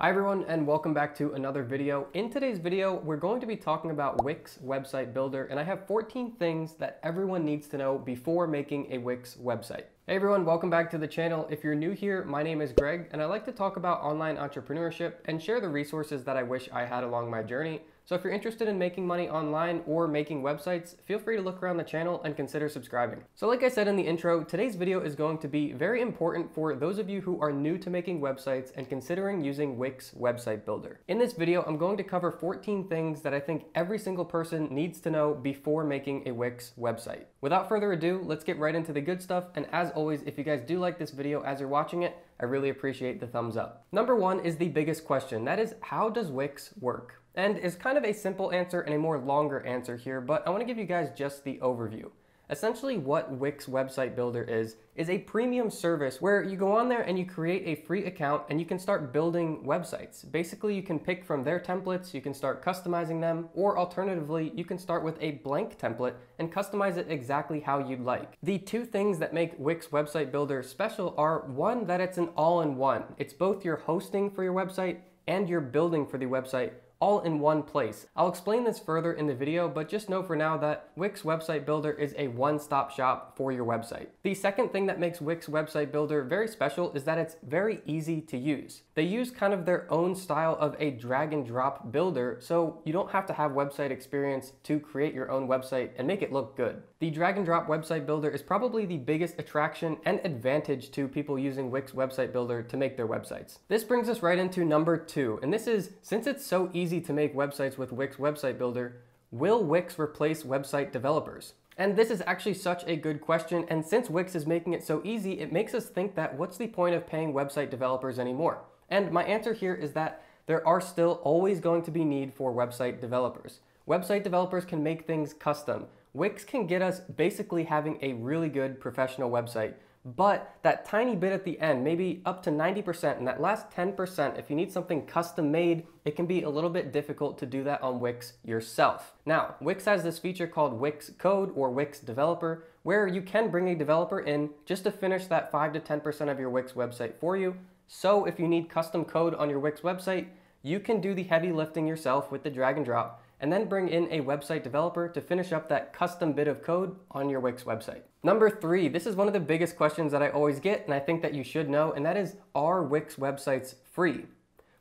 Hi everyone, and welcome back to another video. In today's video, we're going to be talking about Wix Website Builder, and I have 14 things that everyone needs to know before making a Wix website. Hey everyone, welcome back to the channel. If you're new here, my name is Greg, and I like to talk about online entrepreneurship and share the resources that I wish I had along my journey. So if you're interested in making money online or making websites, feel free to look around the channel and consider subscribing. So like I said in the intro, today's video is going to be very important for those of you who are new to making websites and considering using Wix Website Builder. In this video, I'm going to cover 14 things that I think every single person needs to know before making a Wix website. Without further ado, let's get right into the good stuff, and as always, if you guys do like this video as you're watching it, I really appreciate the thumbs up. Number one is the biggest question. That is, how does Wix work? And it's kind of a simple answer and a more longer answer here, but I want to give you guys just the overview. Essentially what Wix Website Builder is a premium service where you go on there and you create a free account and you can start building websites. Basically, you can pick from their templates, you can start customizing them, or alternatively, you can start with a blank template and customize it exactly how you'd like. The two things that make Wix Website Builder special are, one, that it's an all-in-one. It's both your hosting for your website and your building for the website, all in one place. I'll explain this further in the video, but just know for now that Wix Website Builder is a one-stop shop for your website. The second thing that makes Wix Website Builder very special is that it's very easy to use. They use kind of their own style of a drag and drop builder, so you don't have to have website experience to create your own website and make it look good. The drag and drop website builder is probably the biggest attraction and advantage to people using Wix Website Builder to make their websites. This brings us right into number two, and this is, since it's so easy to make websites with Wix Website Builder, will Wix replace website developers? And this is actually such a good question, and since Wix is making it so easy, it makes us think that what's the point of paying website developers anymore? And my answer here is that there are still always going to be need for website developers. Website developers can make things custom. Wix can get us basically having a really good professional website, but that tiny bit at the end, maybe up to 90%, and that last 10%, if you need something custom made, it can be a little bit difficult to do that on Wix yourself. Now, Wix has this feature called Wix Code or Wix Developer, where you can bring a developer in just to finish that 5 to 10% of your Wix website for you. So if you need custom code on your Wix website, you can do the heavy lifting yourself with the drag and drop, and then bring in a website developer to finish up that custom bit of code on your Wix website. Number three, this is one of the biggest questions that I always get, and I think that you should know, and that is, are Wix websites free?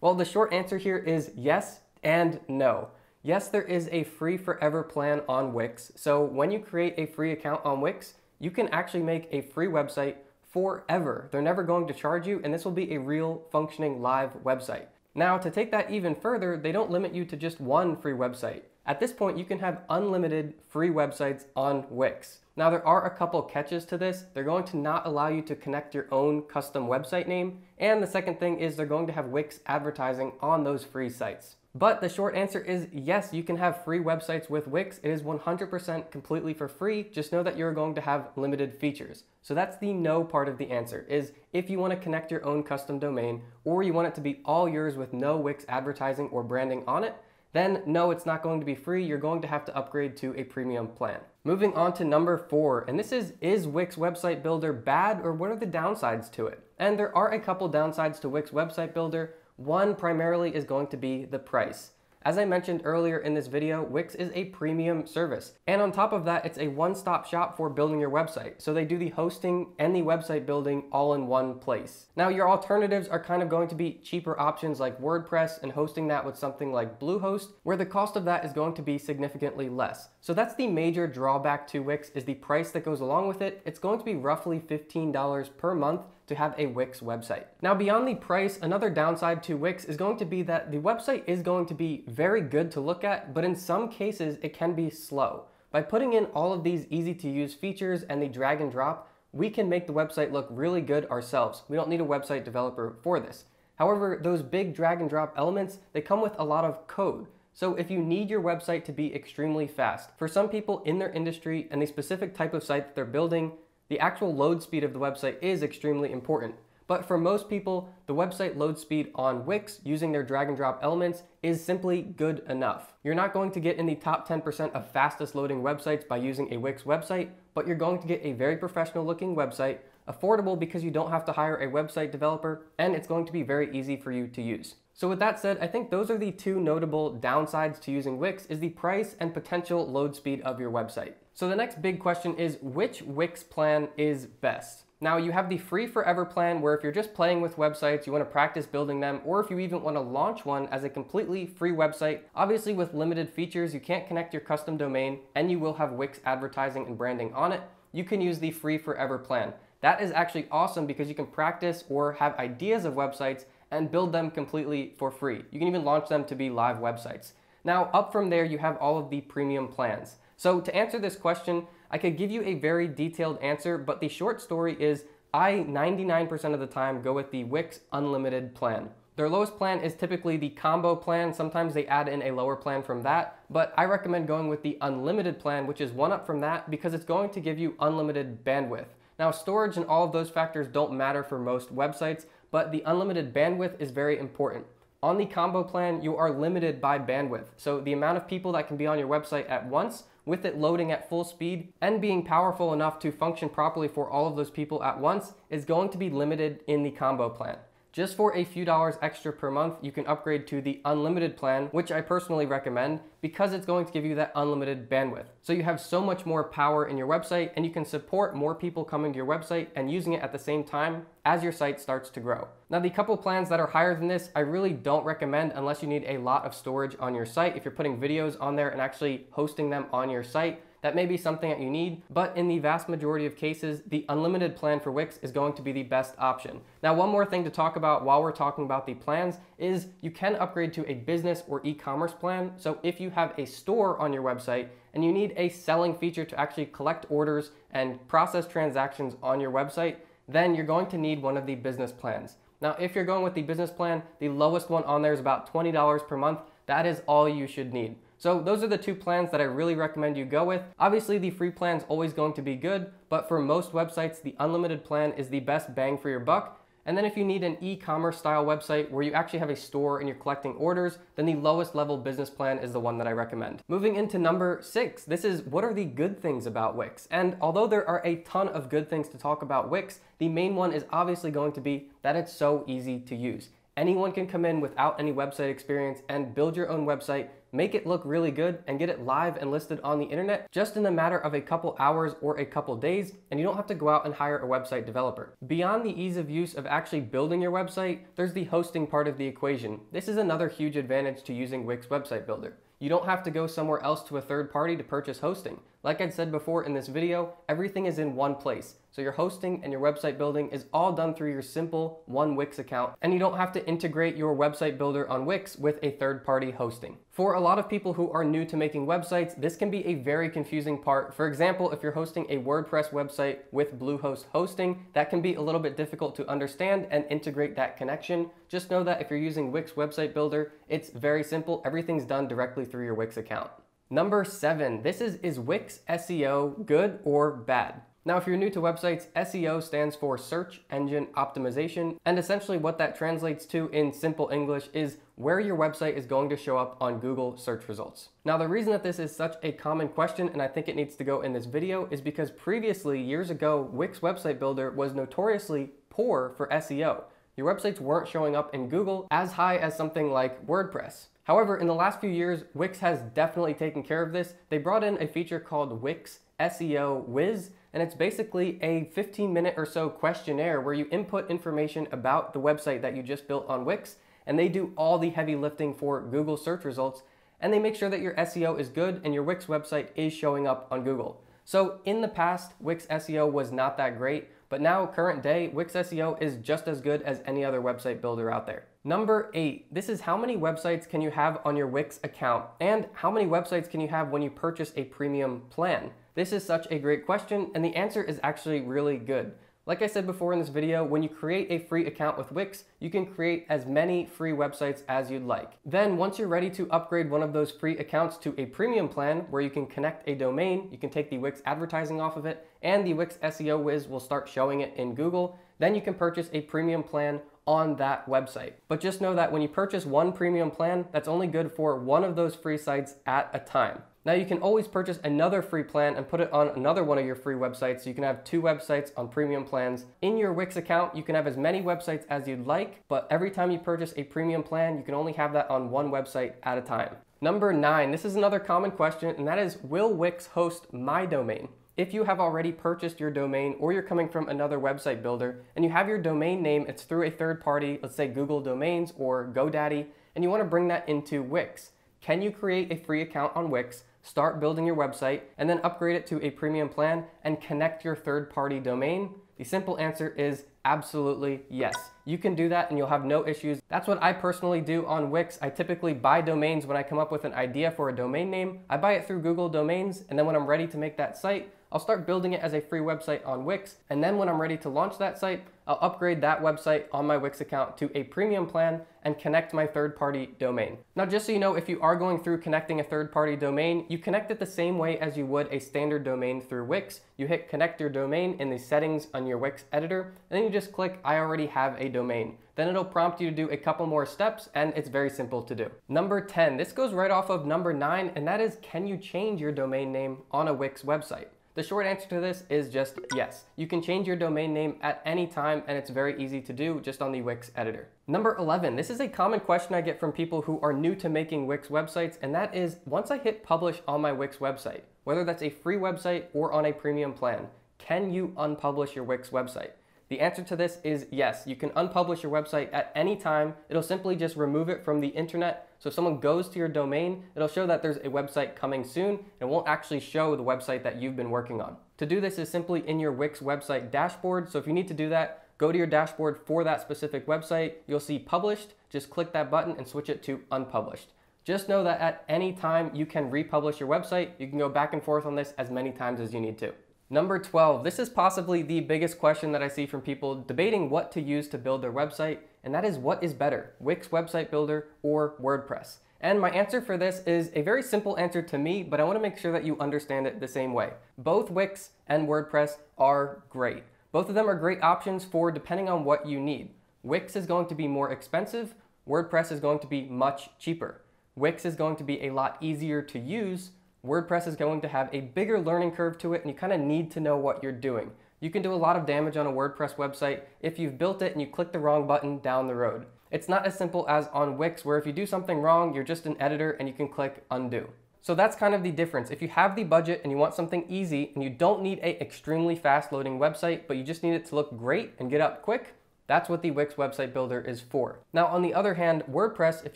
Well, the short answer here is yes and no. Yes, there is a free forever plan on Wix. So when you create a free account on Wix, you can actually make a free website forever. They're never going to charge you, and this will be a real functioning live website. Now, to take that even further, they don't limit you to just one free website. At this point, you can have unlimited free websites on Wix. Now, there are a couple catches to this. They're going to not allow you to connect your own custom website name. And the second thing is they're going to have Wix advertising on those free sites. But the short answer is yes, you can have free websites with Wix. It is 100% completely for free. Just know that you're going to have limited features. So that's the no part of the answer, is if you want to connect your own custom domain or you want it to be all yours with no Wix advertising or branding on it, then no, it's not going to be free. You're going to have to upgrade to a premium plan. Moving on to number four, and this is Wix Website Builder bad, or what are the downsides to it? And there are a couple downsides to Wix Website Builder. One primarily is going to be the price. As I mentioned earlier in this video, Wix is a premium service. And on top of that, it's a one-stop shop for building your website. So they do the hosting and the website building all in one place. Now, your alternatives are kind of going to be cheaper options like WordPress and hosting that with something like Bluehost, where the cost of that is going to be significantly less. So that's the major drawback to Wix, is the price that goes along with it. It's going to be roughly $15 per month to have a Wix website. Now, beyond the price, another downside to Wix is going to be that the website is going to be very good to look at, but in some cases it can be slow. By putting in all of these easy to use features and the drag and drop, we can make the website look really good ourselves. We don't need a website developer for this. However, those big drag and drop elements, they come with a lot of code. So if you need your website to be extremely fast, for some people in their industry and the specific type of site that they're building, the actual load speed of the website is extremely important. But for most people, the website load speed on Wix using their drag and drop elements is simply good enough. You're not going to get in the top 10% of fastest loading websites by using a Wix website, but you're going to get a very professional looking website, affordable because you don't have to hire a website developer, and it's going to be very easy for you to use. So with that said, I think those are the two notable downsides to using Wix is the price and potential load speed of your website. So the next big question is which Wix plan is best? Now you have the free forever plan where if you're just playing with websites, you want to practice building them, or if you even want to launch one as a completely free website, obviously with limited features, you can't connect your custom domain and you will have Wix advertising and branding on it. You can use the free forever plan. That is actually awesome because you can practice or have ideas of websites and build them completely for free. You can even launch them to be live websites. Now up from there, you have all of the premium plans. So to answer this question, I could give you a very detailed answer, but the short story is I 99% of the time go with the Wix Unlimited plan. Their lowest plan is typically the combo plan. Sometimes they add in a lower plan from that, but I recommend going with the Unlimited plan, which is one up from that because it's going to give you unlimited bandwidth. Now, storage and all of those factors don't matter for most websites, but the unlimited bandwidth is very important. On the combo plan, you are limited by bandwidth. So the amount of people that can be on your website at once, with it loading at full speed and being powerful enough to function properly for all of those people at once is going to be limited in the combo plan. Just for a few dollars extra per month, you can upgrade to the unlimited plan, which I personally recommend because it's going to give you that unlimited bandwidth. So you have so much more power in your website and you can support more people coming to your website and using it at the same time as your site starts to grow. Now, the couple plans that are higher than this, I really don't recommend unless you need a lot of storage on your site. If you're putting videos on there and actually hosting them on your site, that may be something that you need, but in the vast majority of cases, the unlimited plan for Wix is going to be the best option. Now, one more thing to talk about while we're talking about the plans is you can upgrade to a business or e-commerce plan. So if you have a store on your website and you need a selling feature to actually collect orders and process transactions on your website, then you're going to need one of the business plans. Now, if you're going with the business plan, the lowest one on there is about $20 per month. That is all you should need. So those are the two plans that I really recommend you go with. Obviously, the free plan is always going to be good, but for most websites, the unlimited plan is the best bang for your buck. And then if you need an e-commerce style website where you actually have a store and you're collecting orders, then the lowest level business plan is the one that I recommend. Moving into number 6, this is what are the good things about Wix? And although there are a ton of good things to talk about Wix, the main one is obviously going to be that it's so easy to use. Anyone can come in without any website experience and build your own website, make it look really good, and get it live and listed on the internet just in a matter of a couple hours or a couple days, and you don't have to go out and hire a website developer. Beyond the ease of use of actually building your website, there's the hosting part of the equation. This is another huge advantage to using Wix Website Builder. You don't have to go somewhere else to a third party to purchase hosting. Like I said before in this video, everything is in one place. So your hosting and your website building is all done through your simple one Wix account, and you don't have to integrate your website builder on Wix with a third party hosting. For a lot of people who are new to making websites, this can be a very confusing part. For example, if you're hosting a WordPress website with Bluehost hosting, that can be a little bit difficult to understand and integrate that connection. Just know that if you're using Wix Website Builder, it's very simple. Everything's done directly through your Wix account. Number 7, this is Wix SEO good or bad? Now, if you're new to websites, SEO stands for search engine optimization. And essentially what that translates to in simple English is where your website is going to show up on Google search results. Now, the reason that this is such a common question, and I think it needs to go in this video, is because previously, years ago, Wix Website Builder was notoriously poor for SEO. Your websites weren't showing up in Google as high as something like WordPress. However, in the last few years, Wix has definitely taken care of this. They brought in a feature called Wix SEO Wiz, and it's basically a 15-minute or so questionnaire where you input information about the website that you just built on Wix, and they do all the heavy lifting for Google search results, and they make sure that your SEO is good and your Wix website is showing up on Google. So in the past, Wix SEO was not that great, but now current day, Wix SEO is just as good as any other website builder out there. Number 8, this is how many websites can you have on your Wix account, and how many websites can you have when you purchase a premium plan? This is such a great question, and the answer is actually really good. Like I said before in this video, when you create a free account with Wix, you can create as many free websites as you'd like. Then once you're ready to upgrade one of those free accounts to a premium plan where you can connect a domain, you can take the Wix advertising off of it, and the Wix SEO Wiz will start showing it in Google. Then you can purchase a premium plan on that website. But just know that when you purchase one premium plan, that's only good for one of those free sites at a time. Now you can always purchase another free plan and put it on another one of your free websites, so you can have two websites on premium plans. In your Wix account, you can have as many websites as you'd like, but every time you purchase a premium plan, you can only have that on one website at a time. Number 9, this is another common question, and that is, will Wix host my domain? If you have already purchased your domain or you're coming from another website builder and you have your domain name, it's through a third party, let's say Google Domains or GoDaddy, and you want to bring that into Wix. Can you create a free account on Wix, start building your website, and then upgrade it to a premium plan and connect your third party domain? The simple answer is absolutely yes. You can do that and you'll have no issues. That's what I personally do on Wix. I typically buy domains when I come up with an idea for a domain name. I buy it through Google Domains, and then when I'm ready to make that site, I'll start building it as a free website on Wix. And then when I'm ready to launch that site, I'll upgrade that website on my Wix account to a premium plan and connect my third-party domain. Now, just so you know, if you are going through connecting a third-party domain, you connect it the same way as you would a standard domain through Wix. You hit connect your domain in the settings on your Wix editor, and then you just click I already have a domain. Then it'll prompt you to do a couple more steps, and it's very simple to do. Number 10, this goes right off of number 9, and that is, can you change your domain name on a Wix website? The short answer to this is just yes. You can change your domain name at any time, and it's very easy to do just on the Wix editor. Number 11, this is a common question I get from people who are new to making Wix websites, and that is, once I hit publish on my Wix website, whether that's a free website or on a premium plan, can you unpublish your Wix website? The answer to this is yes. You can unpublish your website at any time. It'll simply just remove it from the internet. So if someone goes to your domain, it'll show that there's a website coming soon, and it won't actually show the website that you've been working on. To do this is simply in your Wix website dashboard. So if you need to do that, go to your dashboard for that specific website. You'll see published. Just click that button and switch it to unpublished. Just know that at any time you can republish your website. You can go back and forth on this as many times as you need to. Number 12, this is possibly the biggest question that I see from people debating what to use to build their website, and that is, what is better, Wix Website Builder or WordPress? And my answer for this is a very simple answer to me, but I want to make sure that you understand it the same way. Both Wix and WordPress are great. Both of them are great options for depending on what you need. Wix is going to be more expensive. WordPress is going to be much cheaper. Wix is going to be a lot easier to use. WordPress is going to have a bigger learning curve to it, and you kind of need to know what you're doing. You can do a lot of damage on a WordPress website if you've built it and you click the wrong button down the road. It's not as simple as on Wix, where if you do something wrong, you're just an editor and you can click undo. So that's kind of the difference. If you have the budget and you want something easy and you don't need an extremely fast loading website, but you just need it to look great and get up quick, that's what the Wix Website Builder is for. Now, on the other hand, WordPress, if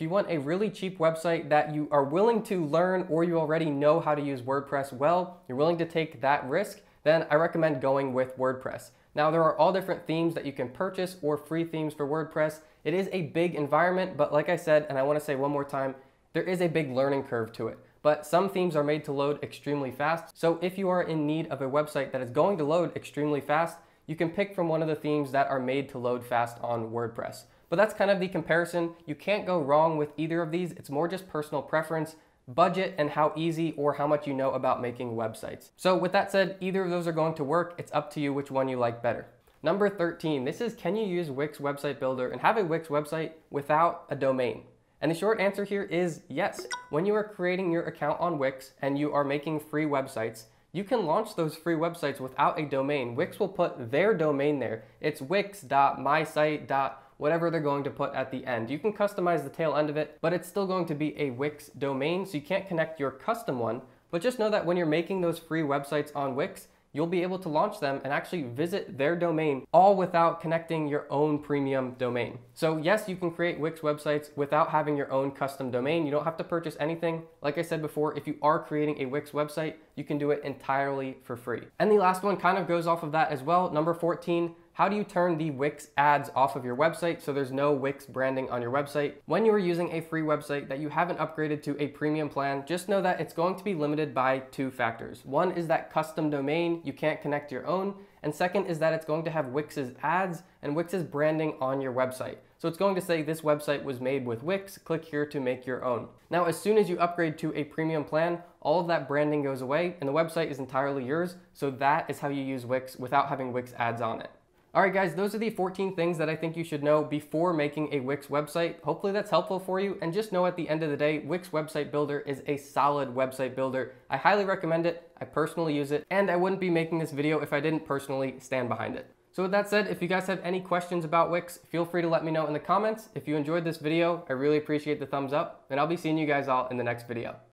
you want a really cheap website that you are willing to learn, or you already know how to use WordPress well, you're willing to take that risk, then I recommend going with WordPress. Now, there are all different themes that you can purchase or free themes for WordPress. It is a big environment, but like I said, and I want to say one more time, there is a big learning curve to it. But some themes are made to load extremely fast. So if you are in need of a website that is going to load extremely fast, you can pick from one of the themes that are made to load fast on WordPress. But that's kind of the comparison. You can't go wrong with either of these. It's more just personal preference, budget, and how easy or how much you know about making websites. So with that said, either of those are going to work. It's up to you which one you like better. Number 13, this is, can you use Wix Website Builder and have a Wix website without a domain? And the short answer here is yes. When you are creating your account on Wix and you are making free websites, you can launch those free websites without a domain. Wix will put their domain there. It's wix.mysite. Whatever they're going to put at the end. You can customize the tail end of it, but it's still going to be a Wix domain, so you can't connect your custom one. But just know that when you're making those free websites on Wix, you'll be able to launch them and actually visit their domain, all without connecting your own premium domain. So yes, you can create Wix websites without having your own custom domain. You don't have to purchase anything. Like I said before, if you are creating a Wix website, you can do it entirely for free. And the last one kind of goes off of that as well. Number 14, how do you turn the Wix ads off of your website so there's no Wix branding on your website? When you are using a free website that you haven't upgraded to a premium plan, just know that it's going to be limited by 2 factors. One is that custom domain, you can't connect your own. And second is that it's going to have Wix's ads and Wix's branding on your website. So it's going to say this website was made with Wix, click here to make your own. Now, as soon as you upgrade to a premium plan, all of that branding goes away and the website is entirely yours. So that is how you use Wix without having Wix ads on it. All right guys, those are the 14 things that I think you should know before making a Wix website. Hopefully that's helpful for you, and just know at the end of the day, Wix Website Builder is a solid website builder. I highly recommend it, I personally use it, and I wouldn't be making this video if I didn't personally stand behind it. So with that said, if you guys have any questions about Wix, feel free to let me know in the comments. If you enjoyed this video, I really appreciate the thumbs up, and I'll be seeing you guys all in the next video.